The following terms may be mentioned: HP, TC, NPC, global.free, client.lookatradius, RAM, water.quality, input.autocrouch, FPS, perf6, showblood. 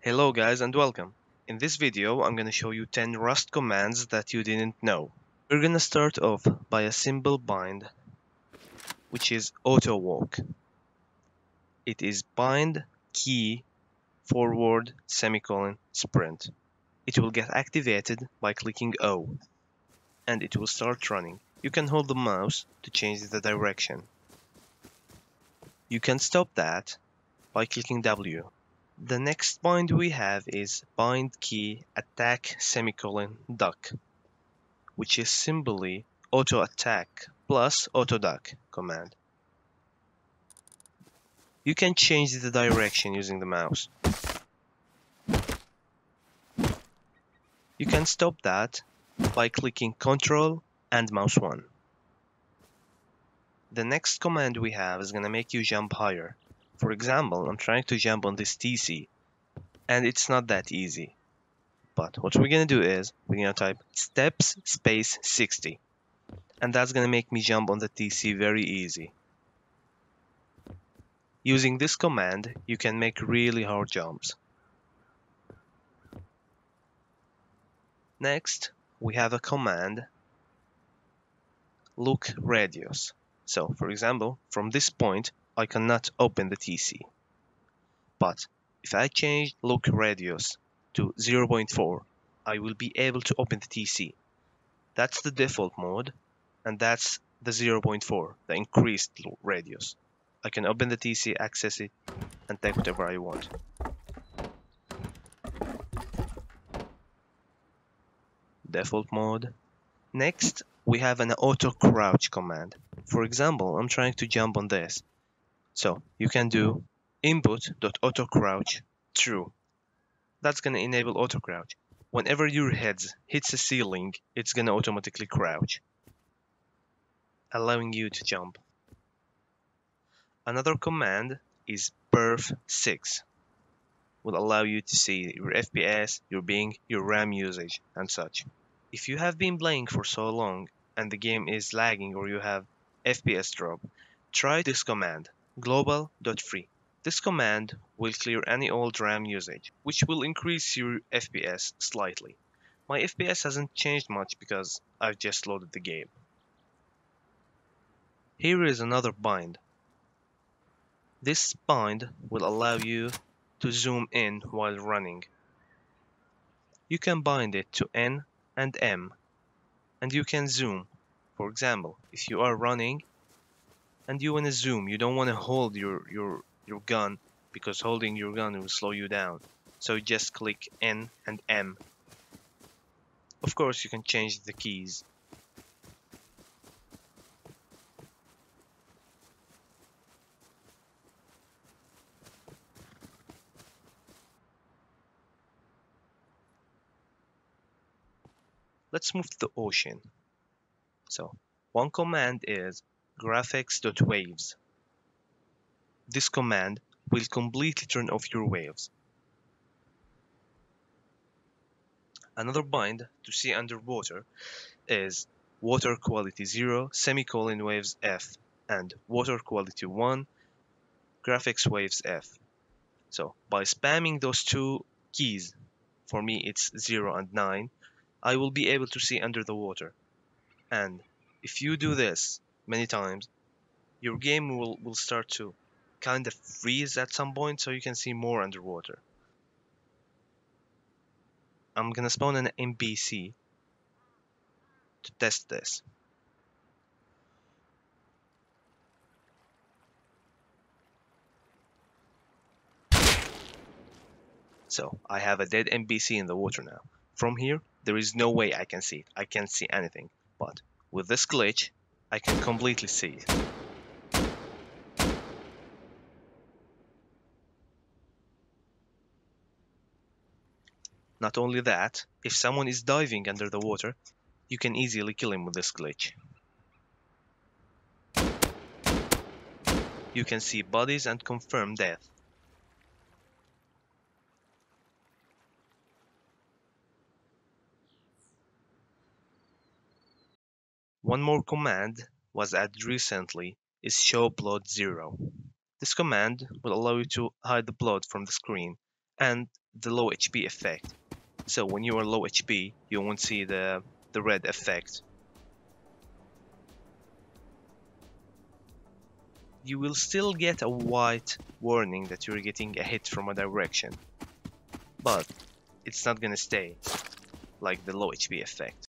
Hello guys and welcome. In this video I'm gonna show you 10 Rust commands that you didn't know. We're gonna start off by a simple bind, which is auto walk. It is bind key forward semicolon sprint. It will get activated by clicking O and it will start running. You can hold the mouse to change the direction. You can stop that by clicking W. The next bind we have is bind key attack semicolon duck, which is simply auto attack plus auto duck command. You can change the direction using the mouse. You can stop that by clicking Ctrl and mouse 1. The next command we have is gonna make you jump higher. For example, I'm trying to jump on this TC, and it's not that easy. But what we're going to do is, we're going to type steps space 60. And that's going to make me jump on the TC very easy. Using this command, you can make really hard jumps. Next, we have a command, look radius. So, for example, from this point, I cannot open the TC, but if I change look radius to 0.4, I will be able to open the TC. That's the default mode, and that's the 0.4, the increased radius. I can open the TC, access it, and take whatever I want. Default mode. Next, we have an auto crouch command. For example, I'm trying to jump on this. So you can do input.autocrouch true. That's gonna enable autocrouch. Whenever your head hits a ceiling, it's gonna automatically crouch, allowing you to jump. Another command is perf6. Will allow you to see your FPS, your ping, your RAM usage, and such. If you have been playing for so long and the game is lagging or you have FPS drop, try this command. global.free. This command will clear any old RAM usage, which will increase your FPS slightly. My FPS hasn't changed much because I've just loaded the game. Here is another bind. This bind will allow you to zoom in while running. You can bind it to N and M, and you can zoom. For example, if you are running and you want to zoom, you don't want to hold your gun, because holding your gun will slow you down. So just click N and M. Of course you can change the keys. Let's move to the ocean. So one command is graphics.waves. This command will completely turn off your waves. Another bind to see underwater is water quality 0 semicolon waves F and water quality 1 graphics waves F. So by spamming those two keys, for me it's 0 and 9, I will be able to see under the water. And if you do this many times, your game will start to kind of freeze at some point, so you can see more underwater. I'm gonna spawn an NPC to test this. So I have a dead NPC in the water now. From here, there is no way I can see it. I can't see anything, but with this glitch, I can completely see it. Not only that, if someone is diving under the water, you can easily kill him with this glitch. You can see bodies and confirm death. One more command was added recently is show plot 0. This command will allow you to hide the plot from the screen and the low HP effect. So when you are low HP, you won't see the red effect. You will still get a white warning that you're getting a hit from a direction, but it's not gonna stay like the low HP effect.